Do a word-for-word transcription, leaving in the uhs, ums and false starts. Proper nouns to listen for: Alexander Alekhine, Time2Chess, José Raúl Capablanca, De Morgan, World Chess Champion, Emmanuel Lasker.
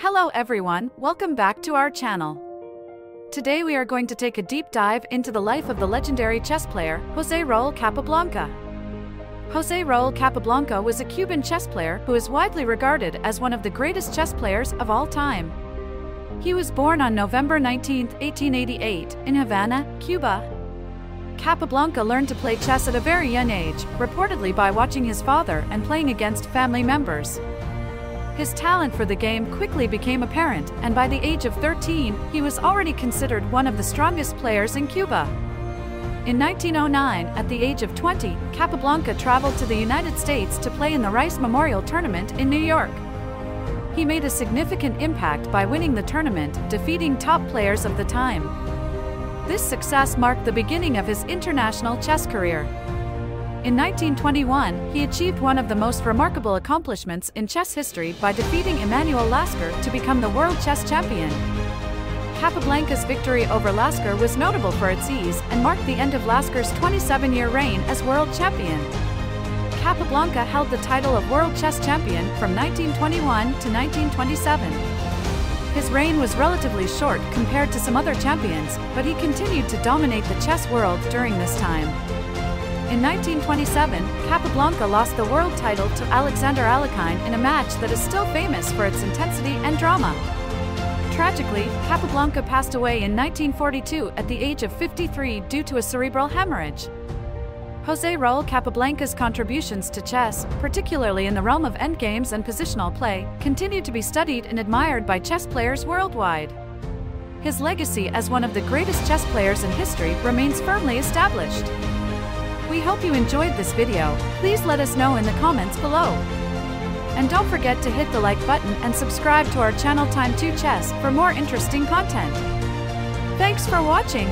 Hello everyone, welcome back to our channel. Today we are going to take a deep dive into the life of the legendary chess player, José Raúl Capablanca. José Raúl Capablanca was a Cuban chess player who is widely regarded as one of the greatest chess players of all time. He was born on November nineteenth, eighteen eighty-eight, in Havana, Cuba. Capablanca learned to play chess at a very young age, reportedly by watching his father and playing against family members. His talent for the game quickly became apparent, and by the age of thirteen, he was already considered one of the strongest players in Cuba. In nineteen oh nine, at the age of twenty, Capablanca traveled to the United States to play in the Rice Memorial Tournament in New York. He made a significant impact by winning the tournament, defeating top players of the time. This success marked the beginning of his international chess career. In nineteen twenty-one, he achieved one of the most remarkable accomplishments in chess history by defeating Emmanuel Lasker to become the World Chess Champion. Capablanca's victory over Lasker was notable for its ease and marked the end of Lasker's twenty-seven-year reign as World Champion. Capablanca held the title of World Chess Champion from nineteen twenty-one to nineteen twenty-seven. His reign was relatively short compared to some other champions, but he continued to dominate the chess world during this time. In nineteen twenty-seven, Capablanca lost the world title to Alexander Alekhine in a match that is still famous for its intensity and drama. Tragically, Capablanca passed away in nineteen forty-two at the age of fifty-three due to a cerebral hemorrhage. José Raúl Capablanca's contributions to chess, particularly in the realm of endgames and positional play, continue to be studied and admired by chess players worldwide. His legacy as one of the greatest chess players in history remains firmly established. We hope you enjoyed this video. Please let us know in the comments below. And don't forget to hit the like button and subscribe to our channel Time two Chess for more interesting content. Thanks for watching.